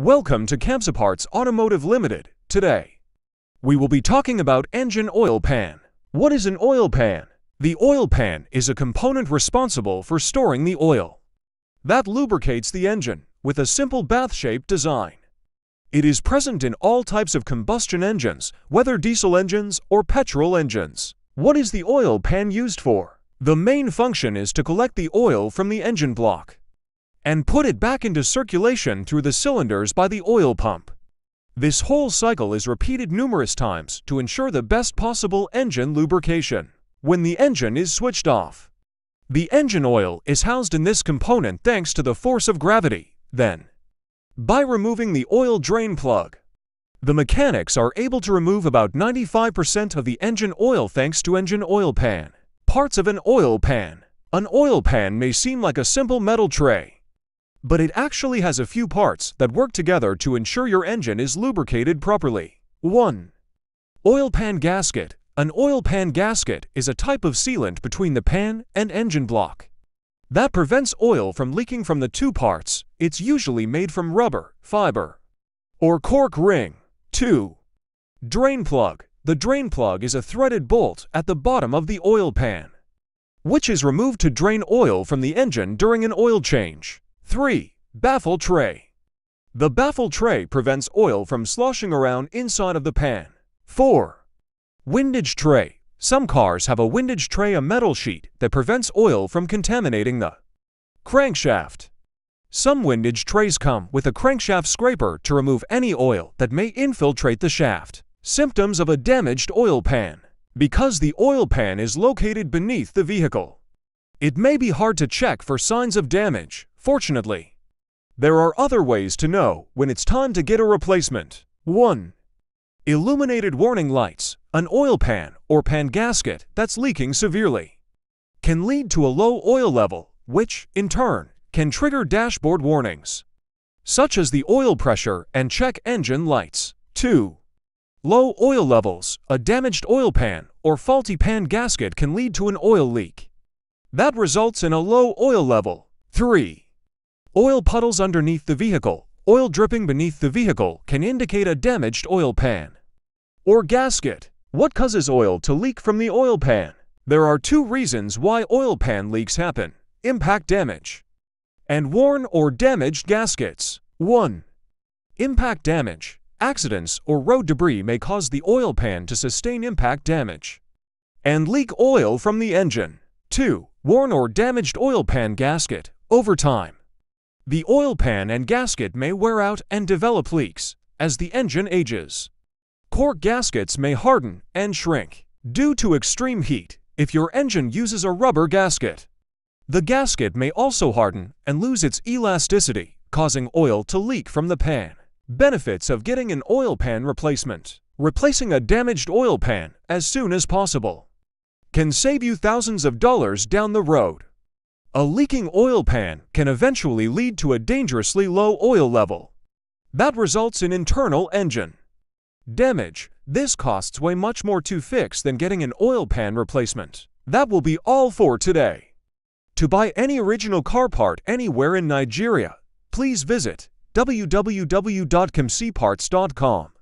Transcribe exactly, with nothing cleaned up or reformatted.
Welcome to Kamsiparts Automotive Limited. Today, we will be talking about engine oil pan. What is an oil pan? The oil pan is a component responsible for storing the oil that lubricates the engine with a simple bath-shaped design. It is present in all types of combustion engines, whether diesel engines or petrol engines. What is the oil pan used for? The main function is to collect the oil from the engine block and put it back into circulation through the cylinders by the oil pump. This whole cycle is repeated numerous times to ensure the best possible engine lubrication. When the engine is switched off, the engine oil is housed in this component thanks to the force of gravity. Then, by removing the oil drain plug, the mechanics are able to remove about ninety-five percent of the engine oil thanks to engine oil pan. Parts of an oil pan. An oil pan may seem like a simple metal tray, but it actually has a few parts that work together to ensure your engine is lubricated properly. one Oil pan gasket. An oil pan gasket is a type of sealant between the pan and engine block that prevents oil from leaking from the two parts. It's usually made from rubber, fiber, or cork ring. two Drain plug. The drain plug is a threaded bolt at the bottom of the oil pan, which is removed to drain oil from the engine during an oil change. three Baffle tray. The baffle tray prevents oil from sloshing around inside of the pan. four Windage tray. Some cars have a windage tray, a metal sheet that prevents oil from contaminating the crankshaft. Some windage trays come with a crankshaft scraper to remove any oil that may infiltrate the shaft. Symptoms of a damaged oil pan. Because the oil pan is located beneath the vehicle, it may be hard to check for signs of damage. Fortunately, there are other ways to know when it's time to get a replacement. one Illuminated warning lights. An oil pan or pan gasket that's leaking severely can lead to a low oil level, which, in turn, can trigger dashboard warnings, such as the oil pressure and check engine lights. two Low oil levels. A damaged oil pan or faulty pan gasket can lead to an oil leak that results in a low oil level. three Oil puddles underneath the vehicle. Oil dripping beneath the vehicle can indicate a damaged oil pan or gasket. What causes oil to leak from the oil pan? There are two reasons why oil pan leaks happen: impact damage and worn or damaged gaskets. one Impact damage. Accidents or road debris may cause the oil pan to sustain impact damage and leak oil from the engine. two Worn or damaged oil pan gasket. Over time, the oil pan and gasket may wear out and develop leaks as the engine ages. Cork gaskets may harden and shrink due to extreme heat. If your engine uses a rubber gasket, the gasket may also harden and lose its elasticity, causing oil to leak from the pan. Benefits of getting an oil pan replacement. Replacing a damaged oil pan as soon as possible can save you thousands of dollars down the road. A leaking oil pan can eventually lead to a dangerously low oil level that results in internal engine damage. This costs way much more to fix than getting an oil pan replacement. That will be all for today. To buy any original car part anywhere in Nigeria, please visit w w w dot kamsiparts dot com.